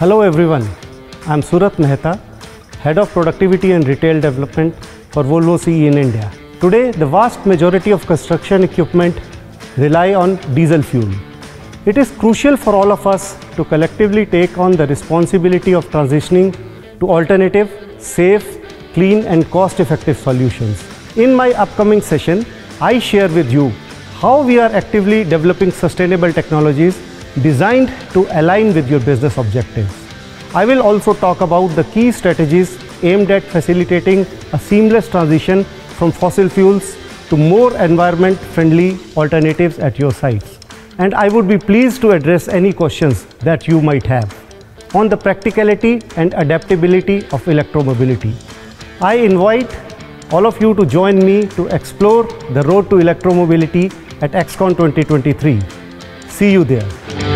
Hello everyone, I am Surat Mehta, Head of Productivity and Retail Development for Volvo CE in India. Today, the vast majority of construction equipment rely on diesel fuel. It is crucial for all of us to collectively take on the responsibility of transitioning to alternative, safe, clean and cost-effective solutions. In my upcoming session, I share with you how we are actively developing sustainable technologies designed to align with your business objectives. I will also talk about the key strategies aimed at facilitating a seamless transition from fossil fuels to more environment-friendly alternatives at your sites. And I would be pleased to address any questions that you might have on the practicality and adaptability of electromobility. I invite all of you to join me to explore the road to electromobility at Excon 2023. See you there.